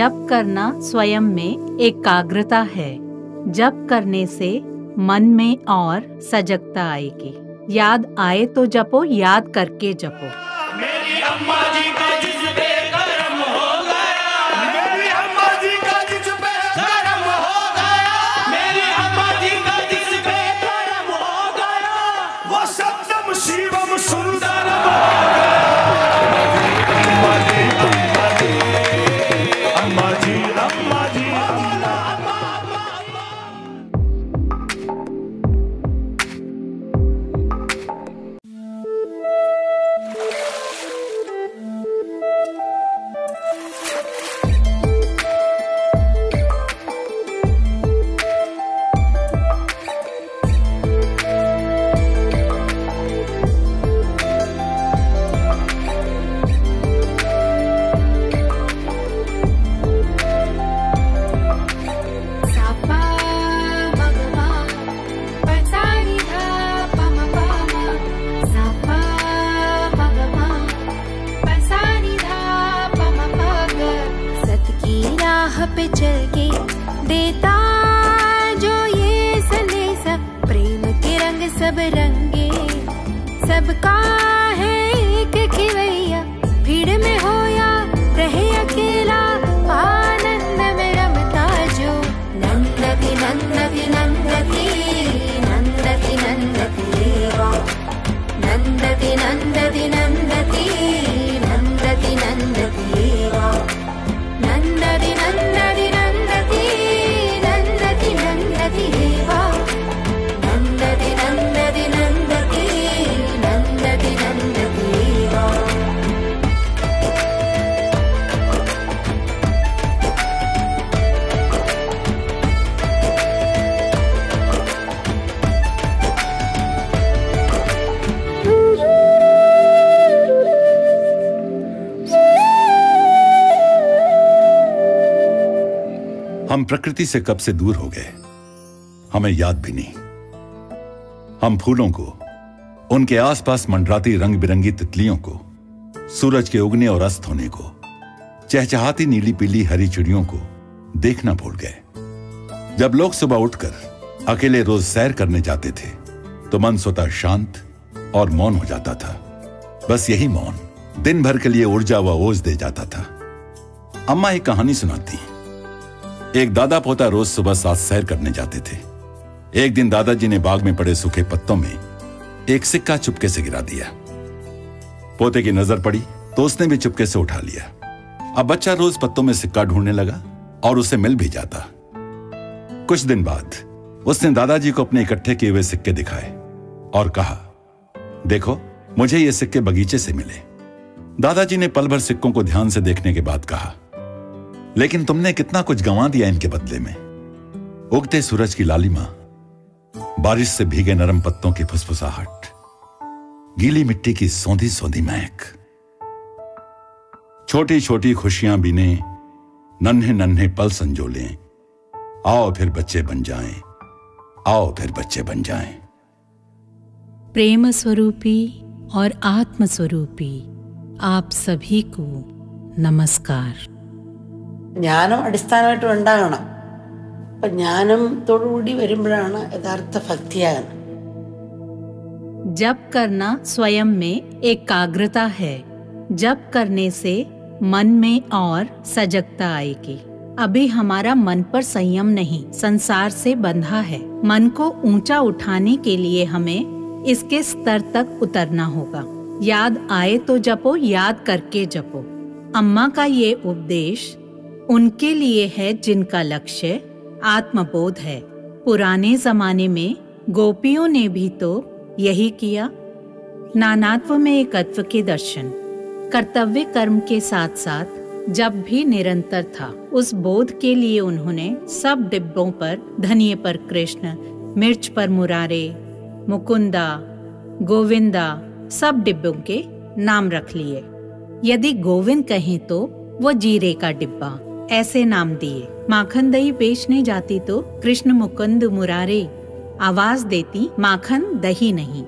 जप करना स्वयं में एकाग्रता है। जप करने से मन में और सजगता आएगी। याद आए तो जपो, याद करके जपो। मेरी अम्मा जी का जिस पे कर्म हो गया, मेरी अम्मा जी का जिस पे कर्म हो गया, मेरी अम्मा जी का जिस पे कर्म हो गया, वो सप्तम शिवम सुंदरम हो गया। अम्मा जी, अम्मा जी, प्रकृति से कब से दूर हो गए, हमें याद भी नहीं। हम फूलों को, उनके आसपास मंडराती रंग बिरंगी तितलियों को, सूरज के उगने और अस्त होने को, चहचहाती नीली पीली हरी चिड़ियों को देखना भूल गए। जब लोग सुबह उठकर अकेले रोज सैर करने जाते थे तो मन स्वतः शांत और मौन हो जाता था। बस यही मौन दिन भर के लिए ऊर्जा व ओज दे जाता था। अम्मा एक कहानी सुनाती। एक दादा पोता रोज सुबह साथ सैर करने जाते थे। एक दिन दादाजी ने बाग में पड़े सूखे पत्तों में एक सिक्का चुपके से गिरा दिया। पोते की नजर पड़ी तो उसने भी चुपके से उठा लिया। अब बच्चा रोज पत्तों में सिक्का ढूंढने लगा और उसे मिल भी जाता। कुछ दिन बाद उसने दादाजी को अपने इकट्ठे किए हुए सिक्के दिखाए और कहा, देखो मुझे ये सिक्के बगीचे से मिले। दादाजी ने पल भर सिक्कों को ध्यान से देखने के बाद कहा, लेकिन तुमने कितना कुछ गंवा दिया इनके बदले में। उगते सूरज की लालिमा, बारिश से भीगे नरम पत्तों की फुसफुसाहट, गीली मिट्टी की सौंधी सौंधी महक, छोटी छोटी खुशियां बीने, नन्हे नन्हे पल संजोले, आओ फिर बच्चे बन जाएं, आओ फिर बच्चे बन जाएं। प्रेम स्वरूपी और आत्म स्वरूपी आप सभी को नमस्कार। ज्ञाനം അടിസ്ഥാനമായിട്ട് ഉണ്ടാകണം. അപ്പോൾ ജ്ഞാനത്തോടുകൂടി വരുമ്പോഴാണ് യഥാർത്ഥ ഭക്തിയാകുന്നത്. जप करना स्वयं में एकाग्रता है। जप करने से मन में और सजगता आएगी। अभी हमारा मन पर संयम नहीं, संसार से बंधा है। मन को ऊंचा उठाने के लिए हमें इसके स्तर तक उतरना होगा। याद आए तो जपो, याद करके जपो। अम्मा का ये उपदेश उनके लिए है जिनका लक्ष्य आत्मबोध है। पुराने जमाने में गोपियों ने भी तो यही किया। नानात्व में एकत्व के दर्शन, कर्तव्य कर्म के साथ साथ जब भी निरंतर था, उस बोध के लिए उन्होंने सब डिब्बों पर धनिये पर कृष्ण, मिर्च पर मुरारे, मुकुंदा, गोविंदा, सब डिब्बों के नाम रख लिए। यदि गोविंद कहें तो वो जीरे का डिब्बा, ऐसे नाम दिए। माखन दही बेचने जाती तो कृष्ण मुकुंद मुरारे आवाज देती, माखन दही नहीं।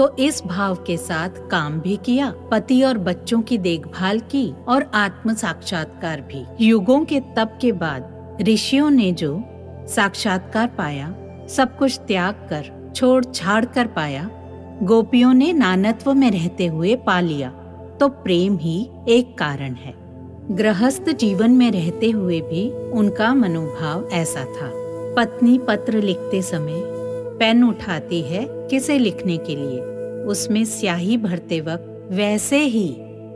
तो इस भाव के साथ काम भी किया, पति और बच्चों की देखभाल की और आत्म साक्षात्कार भी। युगों के तप के बाद ऋषियों ने जो साक्षात्कार पाया, सब कुछ त्याग कर छोड़ छाड़ कर पाया, गोपियों ने नानत्व में रहते हुए पा लिया, तो प्रेम ही एक कारण है। गृहस्थ जीवन में रहते हुए भी उनका मनोभाव ऐसा था। पत्नी पत्र लिखते समय पेन उठाती है किसे लिखने के लिए, उसमें स्याही भरते वक्त वैसे ही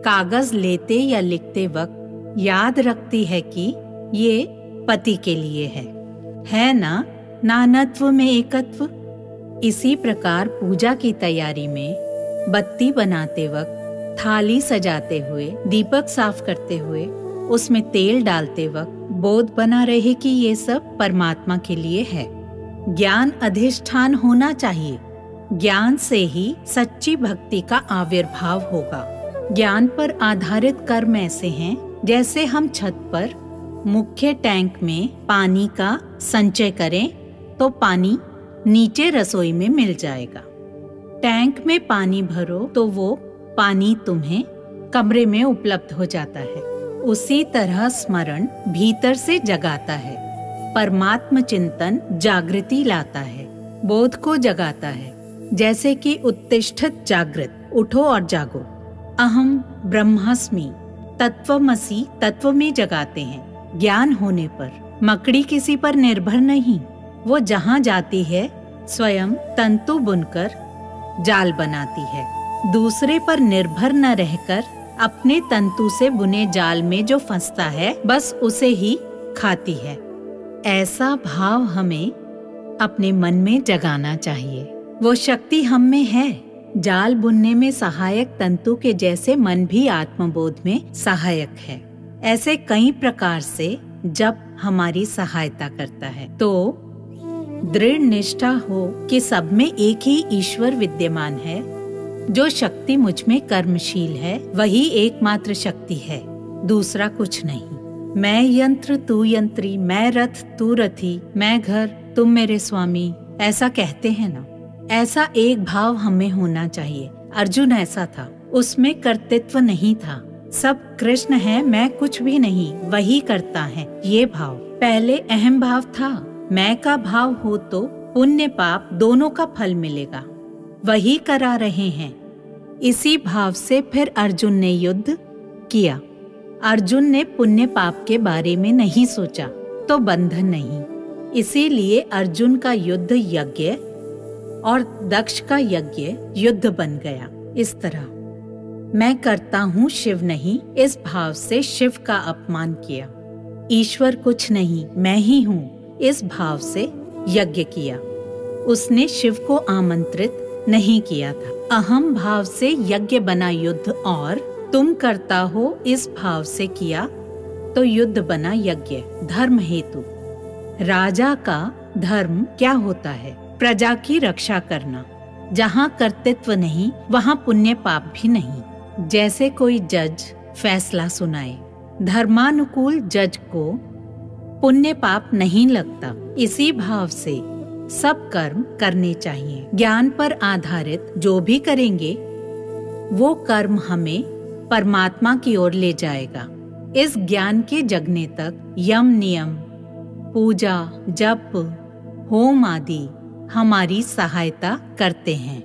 कागज लेते या लिखते वक्त याद रखती है कि ये पति के लिए है ना, नानत्व में एकत्व। इसी प्रकार पूजा की तैयारी में बत्ती बनाते वक्त, थाली सजाते हुए, दीपक साफ करते हुए, उसमें तेल डालते वक्त बोध बना रहे कि ये सब परमात्मा के लिए है। ज्ञान अधिष्ठान होना चाहिए, ज्ञान से ही सच्ची भक्ति का आविर्भाव होगा। ज्ञान पर आधारित कर्म ऐसे हैं जैसे हम छत पर मुख्य टैंक में पानी का संचय करें तो पानी नीचे रसोई में मिल जाएगा। टैंक में पानी भरो तो वो पानी तुम्हें कमरे में उपलब्ध हो जाता है। उसी तरह स्मरण भीतर से जगाता है, परमात्म चिंतन जागृति लाता है, बोध को जगाता है। जैसे कि उत्तिष्ठत जागृत, उठो और जागो, अहम ब्रह्मास्मि, तत्वमसि, तत्व में जगाते हैं। ज्ञान होने पर मकड़ी किसी पर निर्भर नहीं, वो जहाँ जाती है स्वयं तंतु बुनकर जाल बनाती है। दूसरे पर निर्भर न रहकर अपने तंतु से बुने जाल में जो फंसता है बस उसे ही खाती है। ऐसा भाव हमें अपने मन में जगाना चाहिए। वो शक्ति हम में है। जाल बुनने में सहायक तंतु के जैसे मन भी आत्मबोध में सहायक है। ऐसे कई प्रकार से जब हमारी सहायता करता है। तो दृढ़ निष्ठा हो कि सब में एक ही ईश्वर विद्यमान है, जो शक्ति मुझ में कर्मशील है वही एकमात्र शक्ति है, दूसरा कुछ नहीं। मैं यंत्र तू यंत्री, मैं रथ तू रथी, मैं घर तुम मेरे स्वामी, ऐसा कहते हैं ना। ऐसा एक भाव हमें होना चाहिए। अर्जुन ऐसा था, उसमें कर्तृत्व नहीं था। सब कृष्ण है, मैं कुछ भी नहीं, वही करता है। ये भाव पहले अहम भाव था। मैं का भाव हो तो पुण्य पाप दोनों का फल मिलेगा, वही करा रहे हैं। इसी भाव से फिर अर्जुन ने युद्ध किया। अर्जुन ने पुण्य पाप के बारे में नहीं सोचा तो बंधन नहीं। इसीलिए अर्जुन का युद्ध यज्ञ और दक्ष का यज्ञ युद्ध बन गया। इस तरह मैं करता हूँ शिव नहीं, इस भाव से शिव का अपमान किया। ईश्वर कुछ नहीं, मैं ही हूँ, इस भाव से यज्ञ किया। उसने शिव को आमंत्रित नहीं किया था। अहम भाव से यज्ञ बना युद्ध, और तुम करता हो इस भाव से किया तो युद्ध बना यज्ञ। धर्म हेतु, राजा का धर्म क्या होता है? प्रजा की रक्षा करना। जहाँ कर्तृत्व नहीं वहाँ पुण्य पाप भी नहीं। जैसे कोई जज फैसला सुनाए, धर्मानुकूल जज को पुण्य पाप नहीं लगता। इसी भाव से सब कर्म करने चाहिए। ज्ञान पर आधारित जो भी करेंगे वो कर्म हमें परमात्मा की ओर ले जाएगा। इस ज्ञान के जगने तक यम नियम, पूजा, जप, होम आदि हमारी सहायता करते हैं।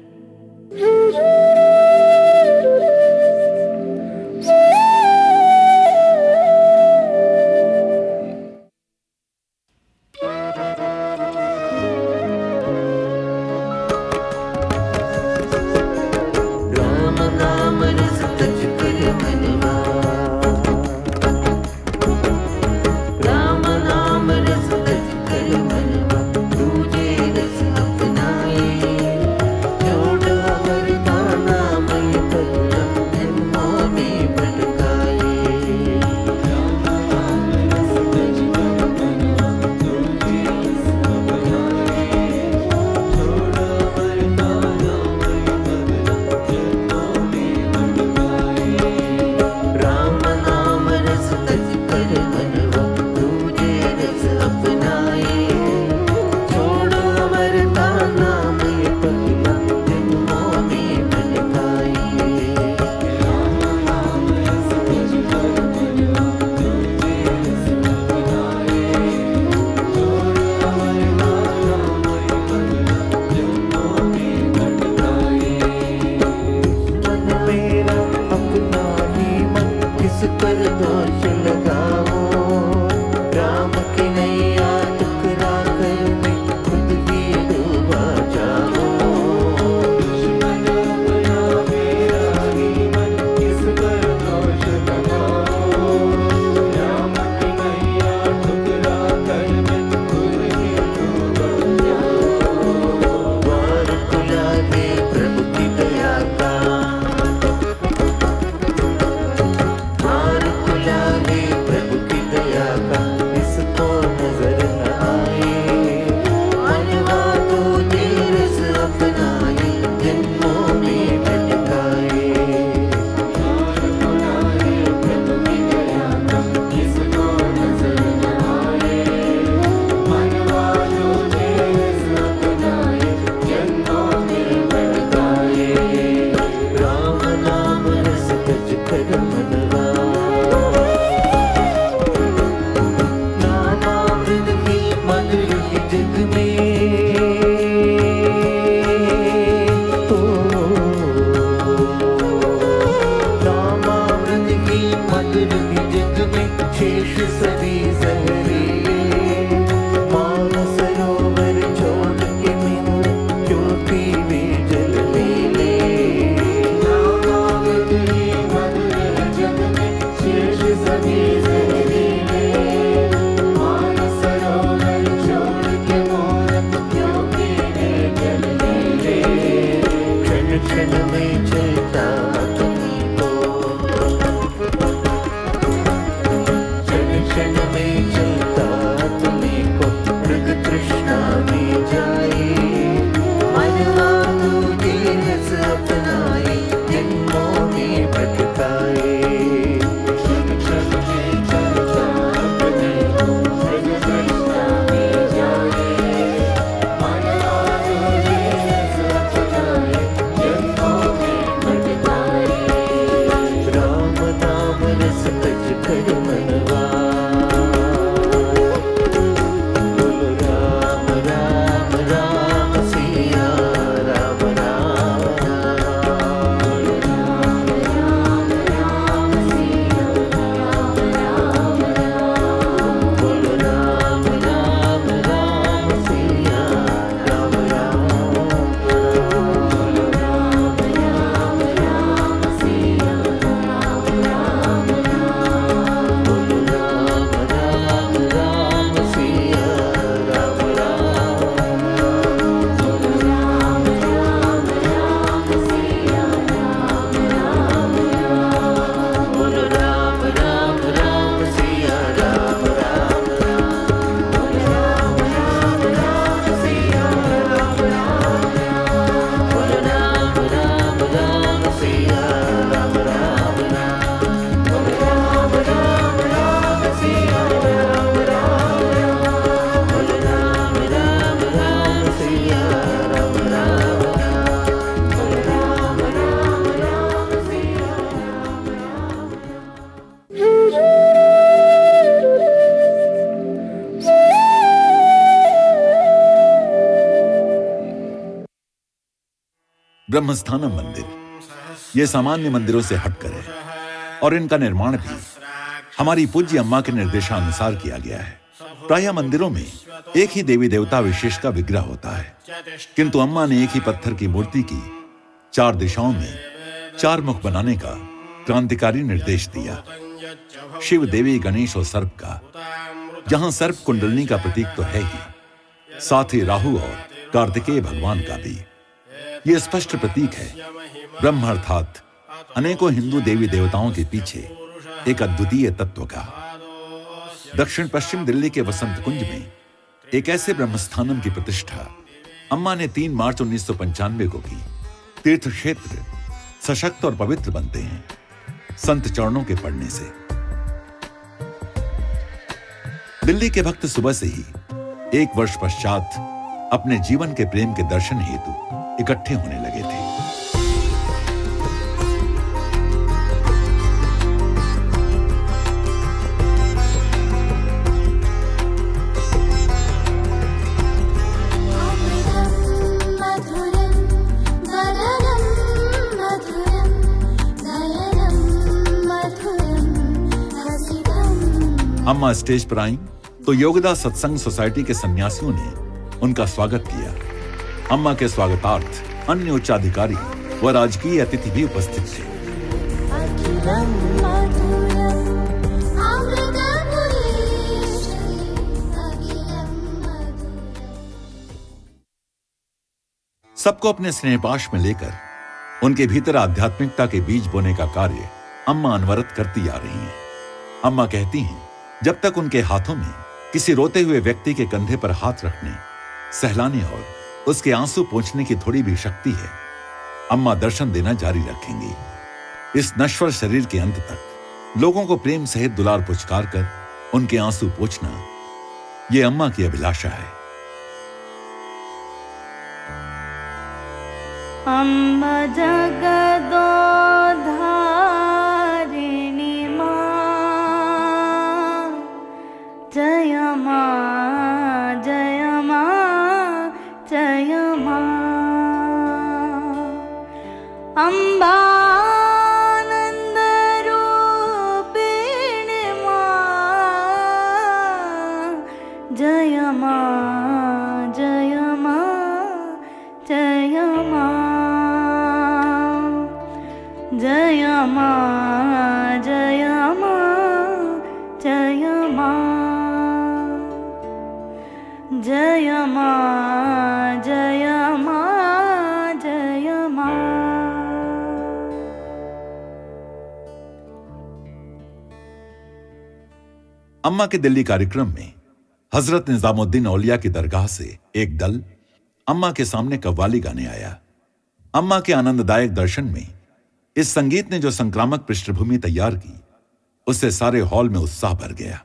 क्षण में चलता तुम्हीं को, क्षण क्षण में चलता तुम्हीं को मृग तृष्णा में जाए, मनवा तू धीरज अपनाए जन्मों में भटकाए। ब्रह्मस्थाना मंदिर ये सामान्य मंदिरों से हटकर है और इनका निर्माण भी हमारी पूज्य अम्मा के निर्देशानुसार किया गया है। प्रायः मंदिरों में एक ही देवी देवता विशेष का विग्रह होता है, किंतु अम्मा ने एक ही पत्थर की मूर्ति की चार दिशाओं में चार मुख बनाने का क्रांतिकारी निर्देश दिया। शिव, देवी, गणेश और सर्प का, जहां सर्प कुंडलिनी का प्रतीक तो है ही, साथ ही राहु और कार्तिकेय भगवान का भी। ये स्पष्ट प्रतीक है ब्रह्म अर्थात अनेकों हिंदू देवी देवताओं के पीछे एक अद्वितीय तत्व का। दक्षिण पश्चिम दिल्ली के वसंत कुंज में एक ऐसे ब्रह्मस्थानम की प्रतिष्ठा अम्मा ने 3 मार्च 1995 को की। तीर्थ क्षेत्र सशक्त और पवित्र बनते हैं संत चरणों के पड़ने से। दिल्ली के भक्त सुबह से ही 1 वर्ष पश्चात अपने जीवन के प्रेम के दर्शन हेतु इकट्ठे होने लगे थे। अम्मा स्टेज पर आईं तो योगदा सत्संग सोसाइटी के सन्यासियों ने उनका स्वागत किया। अम्मा के स्वागतार्थ अन्य उच्चाधिकारी व राजकीय अतिथि भी उपस्थित थे। सबको अपने स्नेहपाश में लेकर उनके भीतर आध्यात्मिकता के बीज बोने का कार्य अम्मा अनवरत करती आ रही हैं। अम्मा कहती हैं, जब तक उनके हाथों में किसी रोते हुए व्यक्ति के कंधे पर हाथ रखने, सहलाने और उसके आंसू पोंछने की थोड़ी भी शक्ति है, अम्मा दर्शन देना जारी रखेंगी। इस नश्वर शरीर के अंत तक लोगों को प्रेम सहित दुलार पुचकार कर उनके आंसू पोंछना, ये अम्मा की अभिलाषा है। अम्मा जगदोधारिणी मां, जय मां, जय मां, जय मां। अम्बानंद रूपिणी मां, जय मां, जय मां, जय मां, जय मां, जय मां, जय मां, जय मां, जय मां, जय मां, जय मां। अम्मा के दिल्ली कार्यक्रम में हजरत निजामुद्दीन औलिया की दरगाह से एक दल अम्मा के सामने कव्वाली गाने आया। अम्मा के आनंददायक दर्शन में इस संगीत ने जो संक्रामक पृष्ठभूमि तैयार की, उससे सारे हॉल में उत्साह भर गया।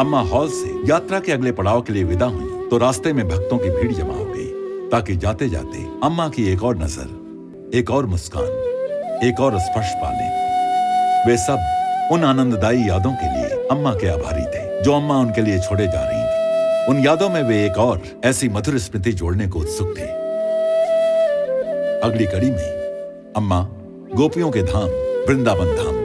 अम्मा हॉल से यात्रा के अगले पड़ाव के लिए विदा हुई तो रास्ते में भक्तों की भीड़ जमा हो गई, ताकि जाते जाते अम्मा की एक और नजर, एक और मुस्कान, एक और स्पर्श पाले। वे सब उन आनंददायी यादों के लिए अम्मा के आभारी थे जो अम्मा उनके लिए छोड़े जा रही थी। उन यादों में वे एक और ऐसी मधुर स्मृति जोड़ने को उत्सुक थे। अगली कड़ी में अम्मा गोपियों के धाम वृंदावन धाम